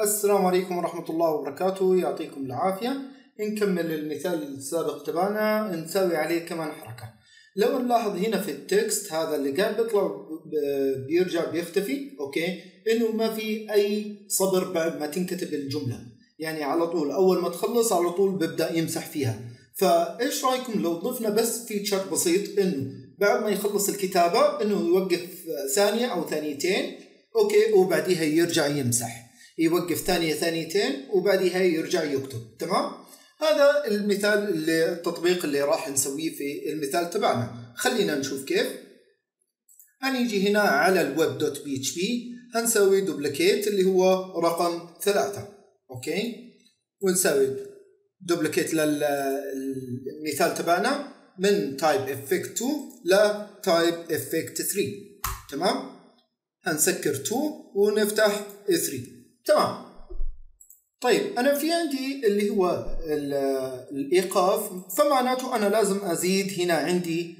السلام عليكم ورحمة الله وبركاته، يعطيكم العافية. نكمل المثال السابق تبعنا، نسوي عليه كمان حركة. لو نلاحظ هنا في التكست هذا اللي قاعد بيطلع بيرجع بيختفي، اوكي، انه ما في اي صبر بعد ما تنكتب الجملة، يعني على طول اول ما تخلص على طول بيبدأ يمسح فيها. فايش رايكم لو ضفنا بس فيتشر بسيط انه بعد ما يخلص الكتابة انه يوقف ثانية او ثانيتين، اوكي، وبعديها يرجع يمسح، يوقف ثانية ثانيتين وبعدها يرجع يكتب. تمام، هذا المثال اللي التطبيق اللي راح نسويه في المثال تبعنا. خلينا نشوف كيف. هنيجي هنا على الويب دوت بي اتش بي، هنسوي دوبليكيت اللي هو رقم 3، اوكي، ونسوي دوبليكيت للمثال تبعنا من تايب افكت 2 لتايب افكت 3. تمام، هنسكر 2 ونفتح 3. تمام. طيب انا في عندي اللي هو الايقاف، فمعناته انا لازم ازيد هنا عندي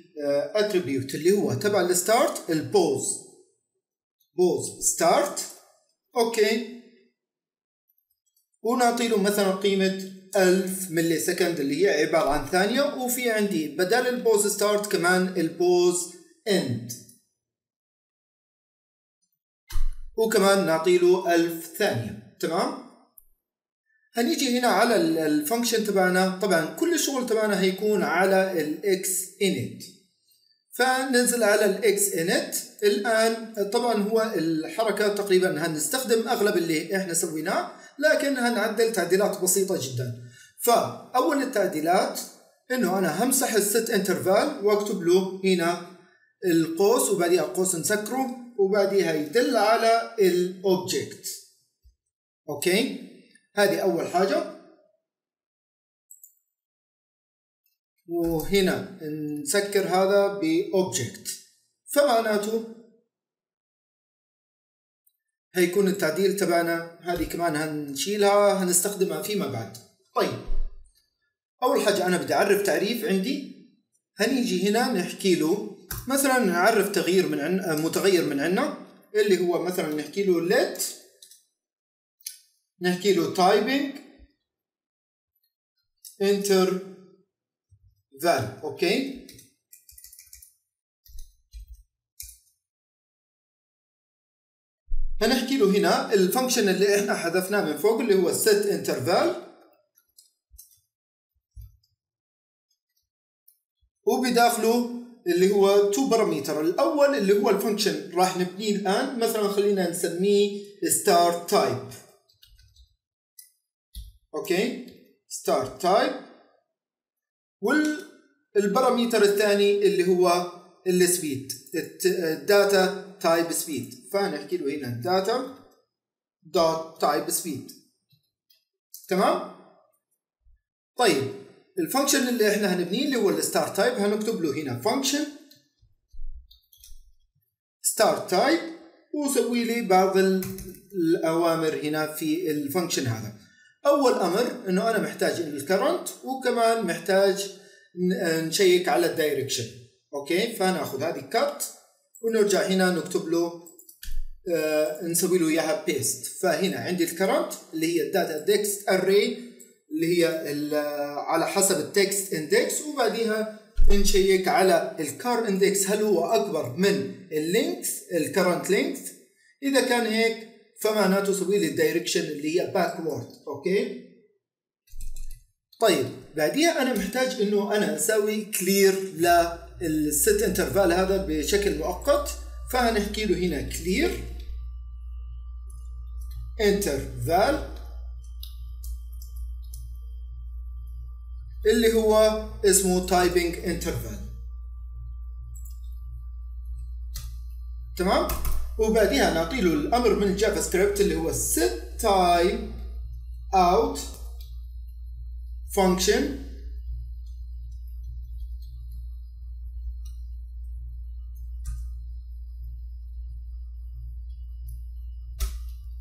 اتريبيوت اللي هو تبع الستارت، البوز، بوز ستارت، اوكي، ونعطي له مثلا قيمه 1000 ملي سكند اللي هي عباره عن ثانيه، وفي عندي بدل البوز ستارت كمان البوز اند، وكمان نعطي له 1000 ثانية. تمام؟ هنيجي هنا على الفانكشن تبعنا، طبعا كل الشغل تبعنا هيكون على الاكس انت، فننزل على الاكس انت. الآن طبعا هو الحركة تقريبا هنستخدم أغلب اللي احنا سويناه، لكن هنعدل تعديلات بسيطة جدا. فأول التعديلات إنه أنا همسح الست انترفال وأكتب له هنا القوس، وبعديها القوس نسكره، وبعديها يدل على الاوبجكت، اوكي. هذه اول حاجه، وهنا نسكر هذا باوبجكت، فمعناته هيكون التعديل تبعنا. هذه كمان هنشيلها، هنستخدمها فيما بعد. طيب، اول حاجه انا بدي اعرف تعريف عندي. هنيجي هنا نحكي له مثلا، نعرف تغيير من متغير من عندنا اللي هو مثلا نحكي له let، نحكي له typing enter val، اوكي. هنحكي له هنا الفانكشن اللي احنا حذفناه من فوق اللي هو set interval، وبداخله اللي هو 2 بارامتر. الاول اللي هو الفانكشن راح نبنيه الان، مثلا خلينا نسميه ستارت تايب، اوكي، ستارت تايب. والبارامتر الثاني اللي هو السبيد، الداتا تايب سبيد، فنحكي له هنا الداتا دوت تايب سبيد. تمام. طيب، الفانكشن اللي احنا هنبنيه اللي هو الستارت تايب، هنكتب له هنا فانكشن ستارت تايب، وسوي لي بعض الاوامر هنا في الفانكشن هذا. اول امر انه انا محتاج الكرنت، وكمان محتاج نشيك على الدايركشن، اوكي. فهناخذ هذه كات ونرجع هنا نكتب له نسوي له اياها بيست. فهنا عندي الكرنت اللي هي الداتا ديكست اري اللي هي على حسب التكست اندكس، وبعديها نشيك على الكار اندكس هل هو اكبر من اللينكس الكرنت لينكس. اذا كان هيك فمعناته سوي لي الدايركشن اللي هي باكورد، اوكي. طيب، بعديها انا محتاج انه انا اسوي كلير للست انترفال هذا بشكل مؤقت، فهنحكي له هنا كلير انترفال اللي هو اسمه تايبنج انترفال. تمام، وبعديها نعطي له الامر من الجافا سكريبت اللي هو set time out function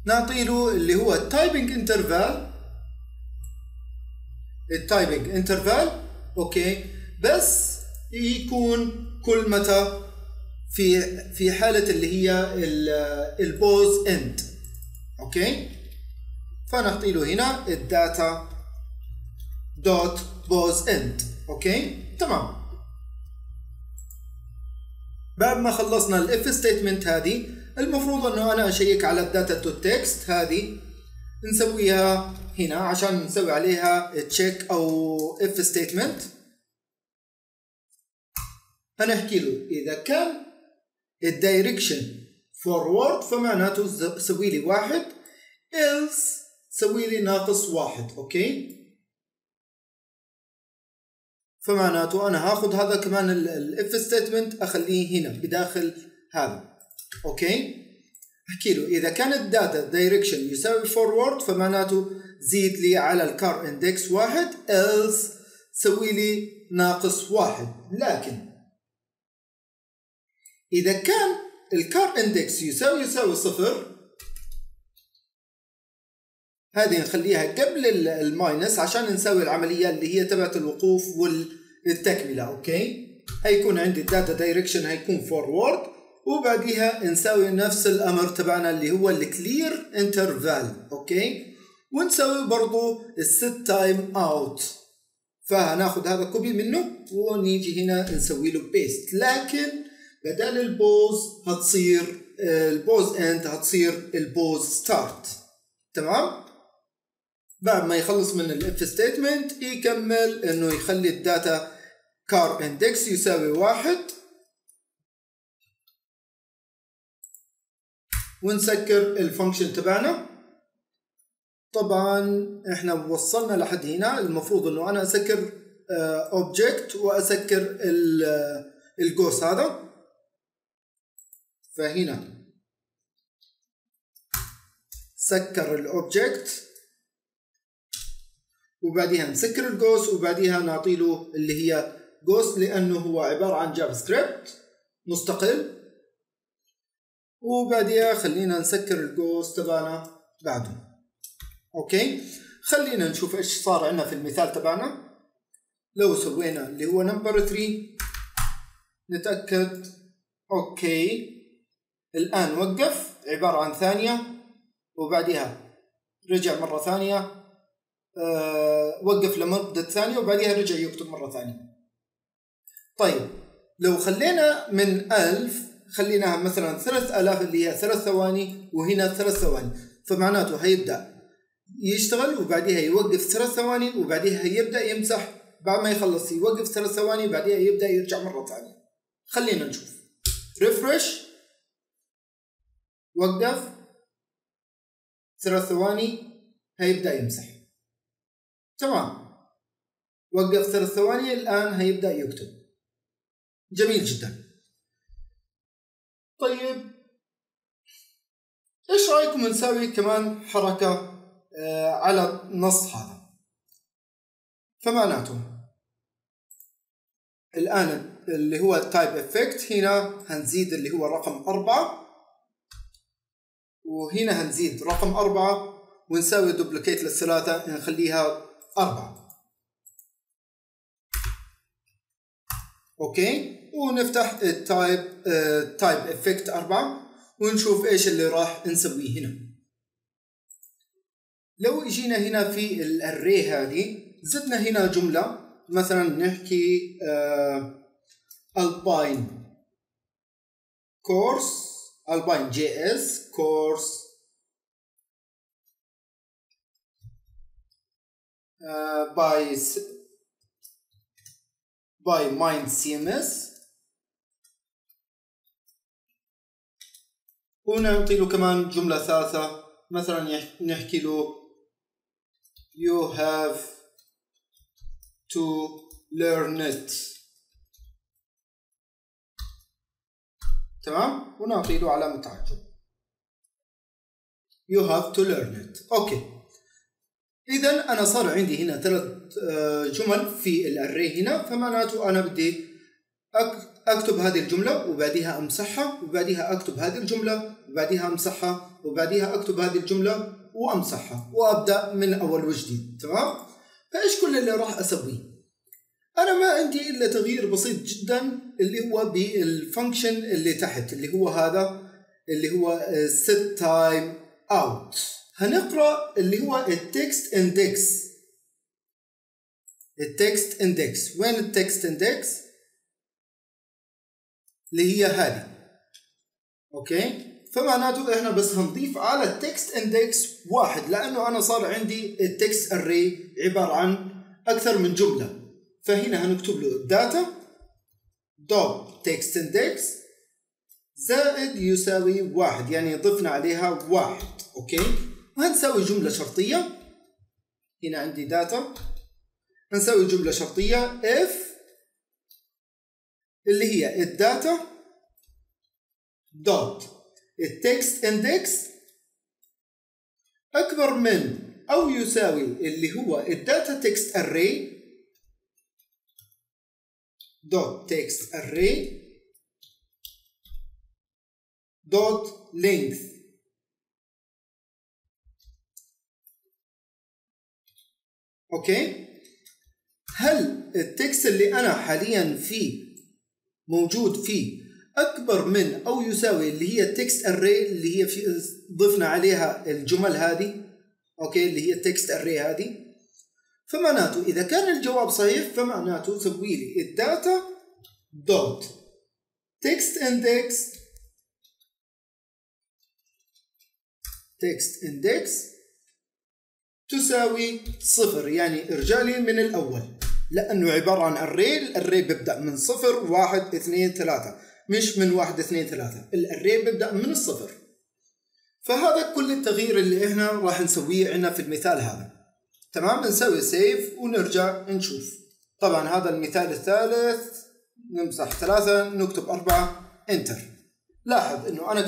نعطي له اللي هو تايبنج انترفال، التايبنج انترفال، اوكي، بس يكون كل متى في حالة اللي هي البوز اند، اوكي. فنعطي له هنا الداتا دوت بوز اند. اوكي تمام. بعد ما خلصنا الاف ستيتمنت هذه المفروض انه انا اشيك على الداتا تو تكست هذه نسويها هنا عشان نسوي عليها تشيك او اف ستيتمنت. هنحكي له اذا كان الدايركشن فورورد فمعناته سوي لي 1 else سوي لي ناقص 1. اوكي فمعناته انا هاخد هذا كمان الاف ستيتمنت اخليه هنا بداخل هذا. اوكي احكي له اذا كان الداتا دايركشن يساوي فورورد فمعناته زيد لي على الكار اندكس 1 else سوي لي ناقص 1. لكن اذا كان الكار اندكس يساوي 0 هذه نخليها قبل الماينس عشان نسوي العمليه اللي هي تبعت الوقوف والتكمله. اوكي هيكون عندي الداتا دايركشن هيكون فورورد وبعديها نسوي نفس الامر تبعنا اللي هو الكلير انترفال. اوكي ونسوي برضو الست تايم اوت فهناخد هذا كوبي منه ونيجي هنا نسوي له بيست. لكن بدل البوز هتصير البوز اند هتصير البوز ستارت. تمام. بعد ما يخلص من الاف ستيتمنت يكمل انه يخلي الداتا كار اندكس يساوي 1 ونسكر الفانكشن تبعنا. طبعا احنا وصلنا لحد هنا المفروض انه انا اسكر اوبجكت واسكر الجوس هذا. فهنا سكر الاوبجكت وبعديها نسكر الجوس وبعديها نعطي له اللي هي جوس لانه هو عباره عن جافا سكريبت مستقل. وبعديها خلينا نسكر الجوس تبعنا بعده. اوكي خلينا نشوف ايش صار عندنا في المثال تبعنا. لو سوينا اللي هو نمبر 3 نتاكد. اوكي الآن وقف عبارة عن ثانية وبعدها رجع مرة ثانية وقف لمدة ثانية وبعدها رجع يكتب مرة ثانية. طيب لو خلينا من 1000 خليناها مثلا 3000 اللي هي 3 ثواني وهنا 3 ثواني فمعناته هيبدأ يشتغل وبعدها يوقف 3 ثواني وبعدها يبدأ يمسح. بعد ما يخلص يوقف 3 ثواني بعدها يبدأ يرجع مرة ثانية. خلينا نشوف ريفرش وقف 3 ثواني هيبدأ يمسح. تمام وقف 3 ثواني الآن هيبدأ يكتب. جميل جدا. طيب ايش رأيكم نسوي كمان حركة على النص هذا؟ فمعناته الآن اللي هو التايب افكت هنا هنزيد اللي هو رقم 4 وهنا هنزيد رقم 4 ونساوي دوبليكيت للثلاثة نخليها 4. اوكي ونفتح التايب افكت 4 ونشوف ايش اللي راح نسويه هنا. لو اجينا هنا في الاري هذه زدنا هنا جملة مثلا نحكي الباين كورس Alpine JS كورس by Minds CMS ونعطي له كمان جملة ثالثة مثلا نحكي له you have to learn it. تمام ونعطي له علامة تعجب. You have to learn it. اوكي اذا انا صار عندي هنا 3 جمل في الاري هنا فمعناته انا بدي اكتب هذه الجملة وبعديها امسحها وبعديها اكتب هذه الجملة وبعديها امسحها وبعديها اكتب هذه الجملة وامسحها وابدا من اول وجديد. تمام فايش كل اللي راح اسويه؟ أنا ما عندي إلا تغيير بسيط جدا اللي هو بالفانكشن اللي تحت اللي هو هذا اللي هو set time out هنقرأ اللي هو التكست اندكس. التكست اندكس، وين التكست اندكس؟ اللي هي هذه. اوكي، فمعناته احنا بس هنضيف على التكست اندكس واحد، لانه انا صار عندي التكست اري عبارة عن اكثر من جملة. فهنا هنكتب له الداتا دوت تكست اندكس زائد يساوي واحد، يعني ضفنا عليها واحد. اوكي، وهنساوي جملة شرطية. هنا عندي داتا، هنساوي جملة شرطية if اللي هي الداتا دوت التكست اندكس اكبر من او يساوي اللي هو الداتا تكست اري دوت تكست اري دوت لينث. اوكي، هل التكست اللي انا حاليا فيه موجود فيه اكبر من او يساوي اللي هي التكست اري اللي هي ضفنا عليها الجمل هذه، اوكي، اللي هي التكست اري هذه؟ فمعناته اذا كان الجواب صحيح فمعناته سوي لي الداتا دوت تكست اندكس تساوي صفر، يعني ارجع لي من الاول، لانه عباره عن اري. الاري بيبدا من صفر واحد اثنين ثلاثه، مش من واحد اثنين ثلاثه. الاري بيبدا من الصفر. فهذا كل التغيير اللي احنا راح نسويه عندنا في المثال هذا. تمام، نسوي سيف ونرجع نشوف. طبعا هذا المثال الثالث، نمسح ثلاثه نكتب اربعه انتر. لاحظ انه انا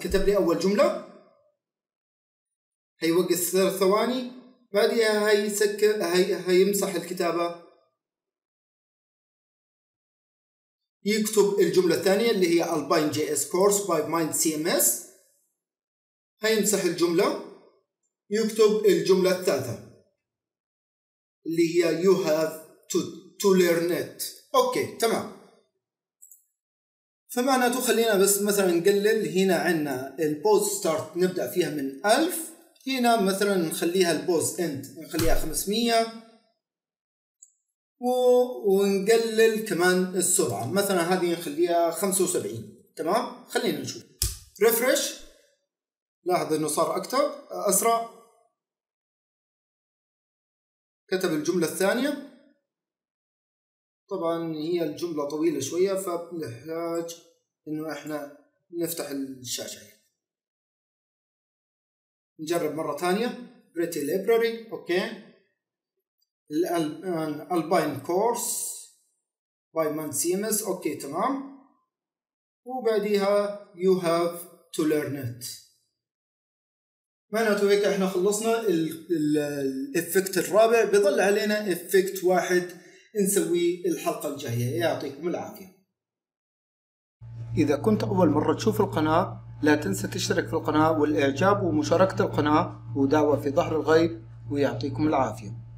كتب لي اول جمله، هيوقف 3 ثواني، بعدها هيسكر، هيمسح الكتابة، يكتب الجملة الثانية اللي هي Alpine JS course by Minds CMS، هيمسح الجملة، يكتب الجملة الثالثة اللي هي you have to learn it. اوكي تمام. فمعناته خلينا بس مثلا نقلل. هنا عندنا البوست ستارت نبدأ فيها من 1000، هنا مثلا نخليها البوز اند، نخليها 500، ونقلل كمان السرعة، مثلا هذه نخليها 75. تمام، خلينا نشوف ريفرش. لاحظ انه صار اكثر اسرع، كتب الجملة الثانية. طبعا هي الجملة طويلة شوية فبنحتاج انه احنا نفتح الشاشة. نجرب مرة ثانية pretty library. اوكي، الآن Alpine course by Minds CMS. اوكي تمام، وبعديها you have to learn it. معناته هيك احنا خلصنا الإفكت الرابع، بظل علينا إفكت واحد نسويه الحلقة الجاية. يعطيكم العافية. إذا كنت أول مرة تشوف القناة لا تنسى تشترك في القناة والإعجاب ومشاركة القناة ودعوة في ظهر الغيب، ويعطيكم العافية.